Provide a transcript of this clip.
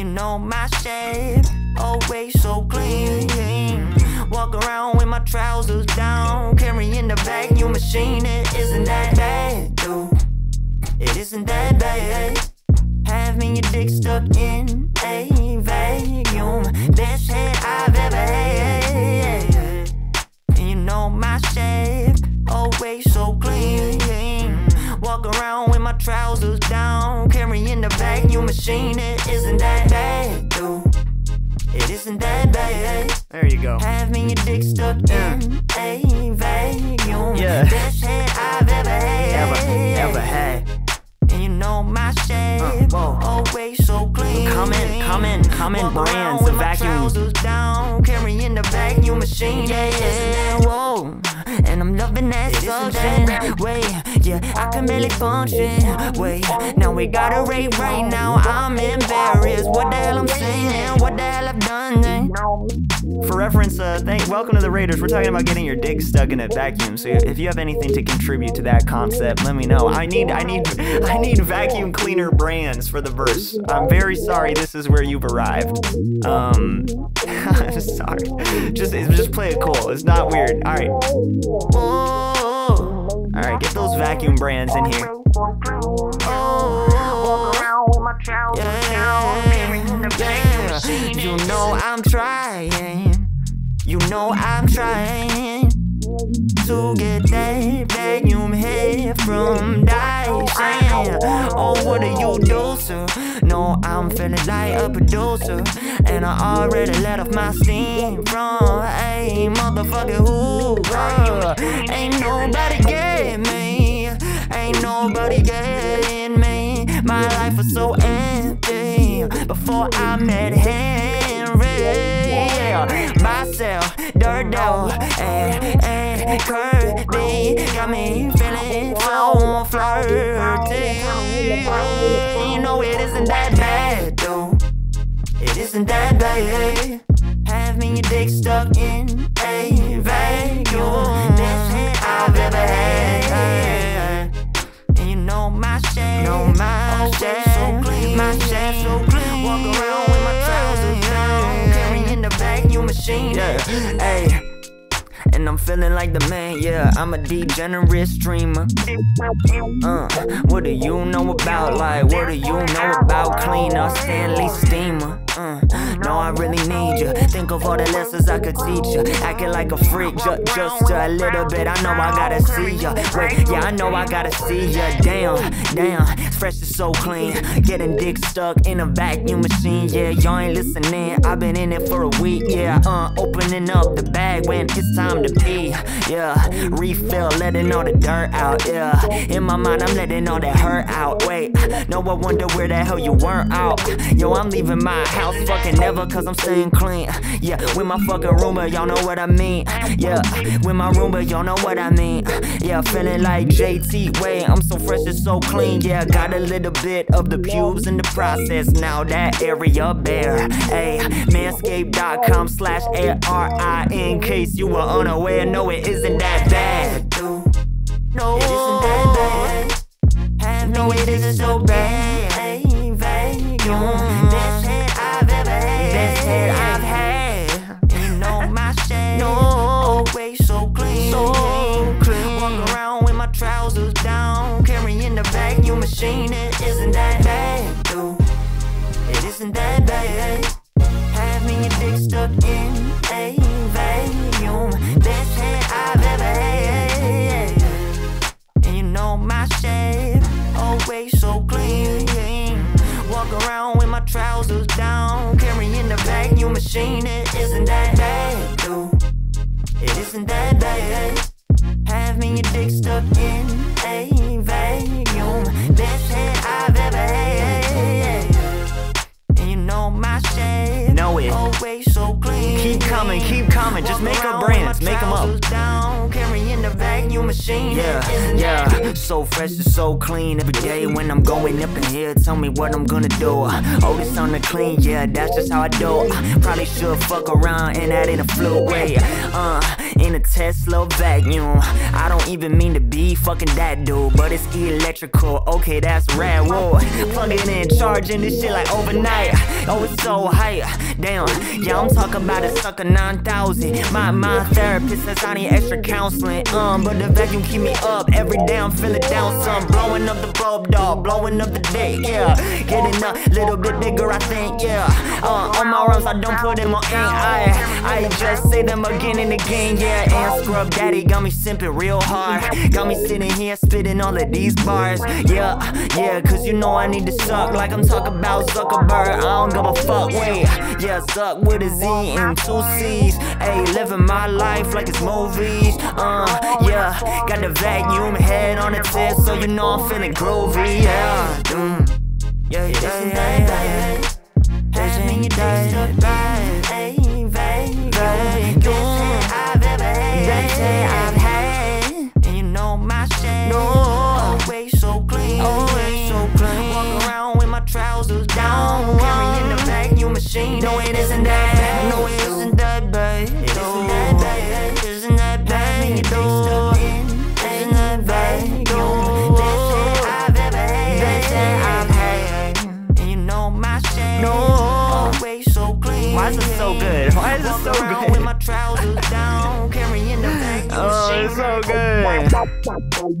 you know my shape, always so clean. Walk around with my trousers down, carrying the vacuum machine. It isn't that bad, though. It isn't that bad. Having your dick stuck in a vacuum, best head I've ever had. You know my shape, always so clean. Walk around with my trousers down, carrying the vacuum machine. It isn't that bad, though. It isn't that bad. There you go. Have me your dick stuck in a vacuum. Yeah. Best head I've ever had. Ever had. And you know my shape. Always so clean. Comment brands. The vacuum. Down, carrying the vacuum machine. Yeah. Whoa. And I'm loving that substance. Wait, yeah, I can barely function. Wait, now we got a rate right now. I'm embarrassed. What the hell I'm saying? What the hell I've done then? For reference, welcome to the Raiders. We're talking about getting your dick stuck in a vacuum. So if you have anything to contribute to that concept, let me know. I need vacuum cleaner brands for the verse. I'm very sorry. This is where you've arrived. I'm sorry. Just play it cool. It's not weird. All right. Alright, get those vacuum brands in here. You know I'm trying. You know I'm trying to get that vacuum head from Dyson. Oh, what do you do, sir? No, I'm feeling like a producer, and I already let off my steam from a motherfucking Hoover. Ain't nobody get me, ain't nobody getting me. My life was so empty before I met Henry. Myself, Dirdo, and Kirby got me feeling so flirty. You know it isn't that bad, though. It isn't that bad. Having your dick stuck in a vacuum, best head I've ever had. And you know my shape, so clean, my shape so clean. Walk around with my trousers down, carrying the vacuum machine. Yeah, hey. And I'm feeling like the man, yeah. I'm a degenerate streamer. What do you know about, like, what do you know about clean or Stanley Steamer? No, I really need you. Think of all the lessons I could teach you. Acting like a freak, just a little bit. I know I gotta see ya. Wait, yeah, I know I gotta see ya. Damn, it's fresh and so clean. Getting dick stuck in a vacuum machine, yeah. Y'all ain't listening, I've been in it for a week, yeah. Opening up the bag when it's time to pee, yeah. Refill, letting all the dirt out, yeah. In my mind, I'm letting all that hurt out. Wait, no, I wonder where the hell you weren't out. Yo, I'm leaving my house fucking never, cause I'm staying clean. Yeah, with my fucking Roomba, y'all know what I mean. Yeah, with my Roomba, y'all know what I mean. Yeah, feeling like JT, wait, I'm so fresh and so clean. Yeah, got a little bit of the pubes in the process. Now that area bare. Ayy, Manscaped.com/ARI in case you were unaware. No, it isn't that bad, dude. No, it isn't that bad. No, it isn't so bad. Best head I've ever had. Best head I've had. You know my shape. No, always so clean. Walk around with my trousers down, carrying the vacuum machine. It isn't that bad, though. It isn't that bad. Having your dick stuck in a vacuum, best head I've ever had. And you know my shape, always so clean. Walk around with my trousers down, carrying the vacuum machine. It isn't that bad, though. It isn't that bad. Having your dick stuck in a vacuum, best head I've ever had. And you know my shape, know it. Always so clean. Keep coming. Just make up brands, make them up. Down, carrying the vacuum machine. Yeah. So fresh and so clean. Every day when I'm going up in here, tell me what I'm gonna do. Oh, this on the clean, yeah, that's just how I do. Probably should fuck around and add in a fluid way. In a Tesla vacuum. I don't even mean to be fucking that dude, but it's electrical. Okay, that's rad. Whoa, plug it in, charging this shit like overnight. Oh, it's so high, damn. Yeah, I'm talking about a sucker 9,000. My therapist says I need extra counseling. But the vacuum keep me up every day. I'm feeling down some. Blowing up the bulb, dog. Blowing up the dick, yeah. Getting a little bit bigger, I think, yeah. On my rhymes, I don't put them on ink. I just say them again and again, yeah. And Scrub Daddy got me simping real hard. Got me sitting here spitting all of these bars, yeah, yeah. Cause you know I need to suck like I'm talking about Zuckerberg. I don't give a fuck, wait. Yeah, suck with a Z and two C's. Ayy, living my life like it's movies. Yeah, got the vacuum head on the test, so you know I'm feeling groovy, yeah. Yeah, yeah, yeah, yeah, yeah. Having your days look bad. Ain't vague, best thing I've ever had. Best thing I've had. And you know my shit. Always so clean. Always so clean. Walk around with my trousers down. Carrying the vacuum machine. No, it isn't that. No, it isn't that, babe. It isn't that, babe. It isn't that, babe. It isn't that, babe. Why is it so good? Why is it so good? With my trousers down, carrying the bag. Oh, it's so good.